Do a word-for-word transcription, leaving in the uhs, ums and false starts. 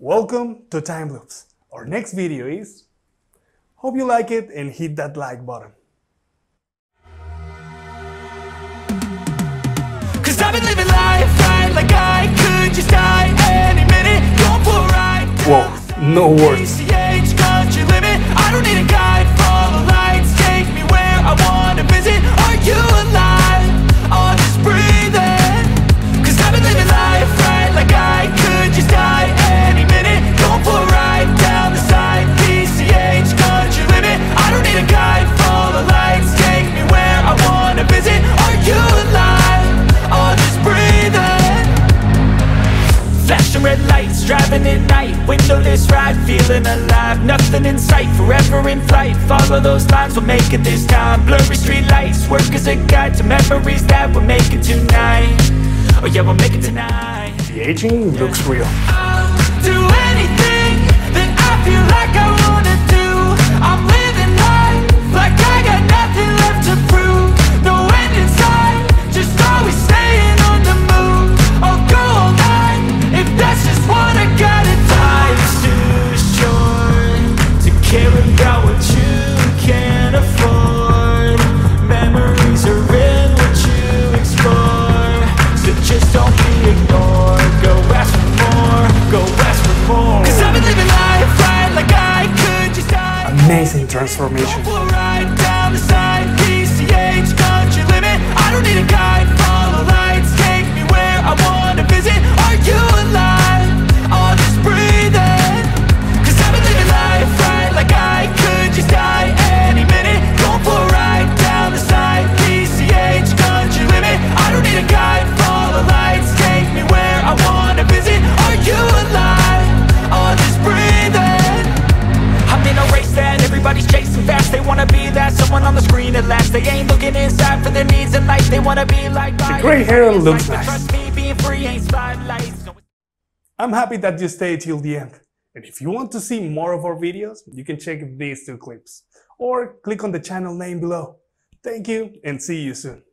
Welcome to Time Loops. Our next video is... Hope you like it and hit that like button. Cause I've been living life right, like I could just die any minute. Going for a ride. Whoa, no words. I don't need a guide, follow lights, take me where I wanna visit. Are you alive? I'll just breathe in. Cause I've been living life right, like I could just die any minute. Going for a ride down the side, P C H, country limit. I don't need a guide, follow lights, take me where I wanna visit. Are you alive? I'll just breathe in. Flashing red lights, driving at night, windowless ride, feeling alive. Nothing in sight, forever in flight. Follow those lines, we'll make it this time. Blurry street lights, work as a guide to memories that we're making tonight. Oh yeah, we'll make it tonight. The aging looks real. I'll do anything that I feel like I wanna do. I'm living life like I got nothing left to prove. No end in sight, just always staying on the move. I'll go all night if that's just what I gotta do. Caring about what you can't afford. Memories are in what you explore. So just don't be ignored. Go ask for more, go ask for more. Cause I've been living life right, like I could just die. Amazing transformation. Go right down the side, P C H, country limit. I don't need a guide, follow lights, take me where I wanna visit. Are you alive? I'll just breathe in. Cause I've been living life right, like I could just die any minute. Going for a ride down the side, P C H, country limit. I don't need a guide, follow lights, take me where I wanna visit. Are you alive? I'll just breathe in. I'm in a race that everybody's chasing fast. They wanna be that someone on the screen at last. They ain't looking inside for their needs in life. They wanna be like the gray hair looks nice. Trust me, being free ain't spotlights. I'm happy that you stayed till the end. And if you want to see more of our videos, you can check these two clips or click on the channel name below. Thank you and see you soon.